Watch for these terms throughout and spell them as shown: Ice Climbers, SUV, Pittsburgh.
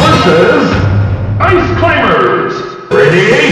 Versus Ice Climbers. Ready?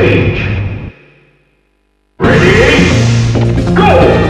stage. Ready? Go!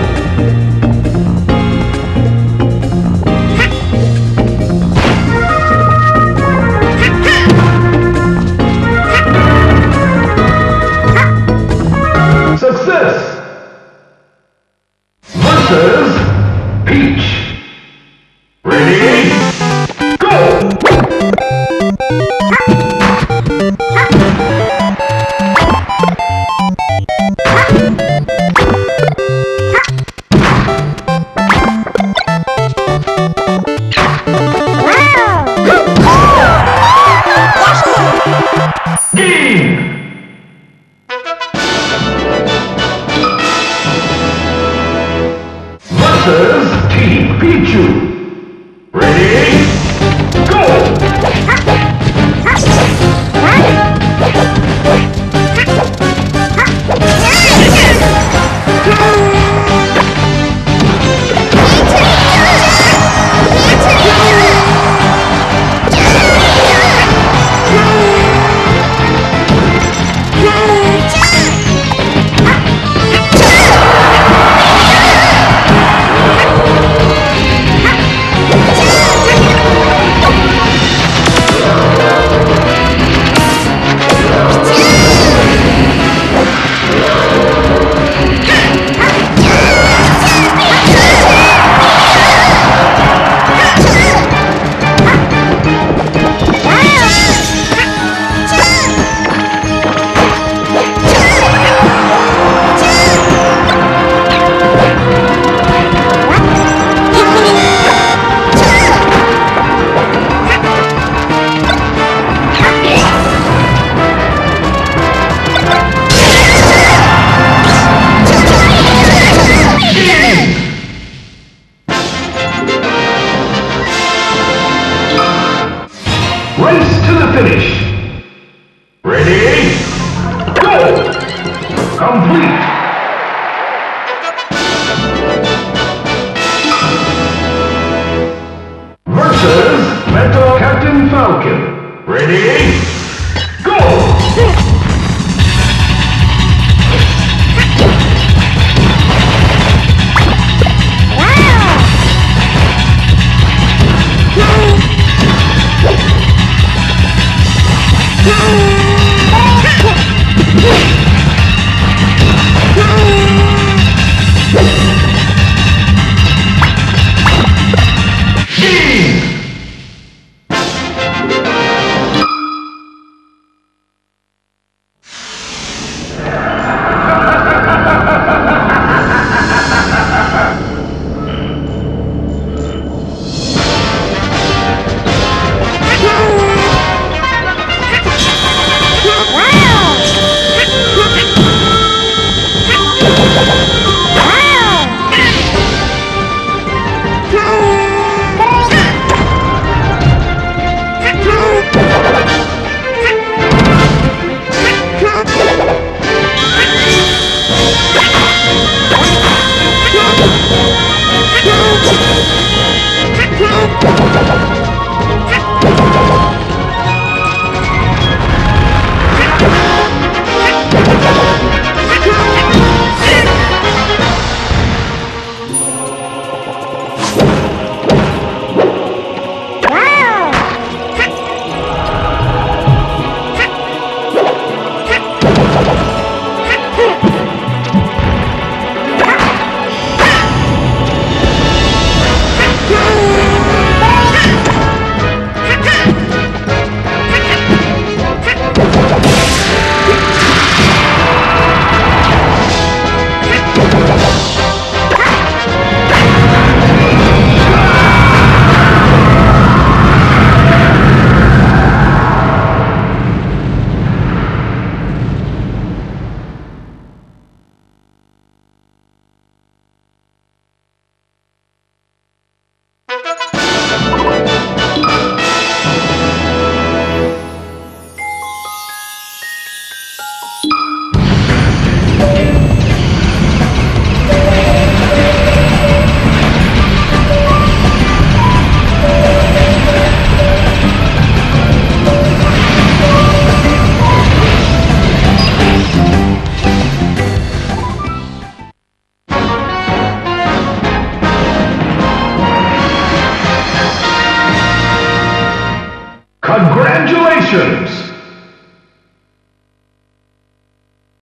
Congratulations!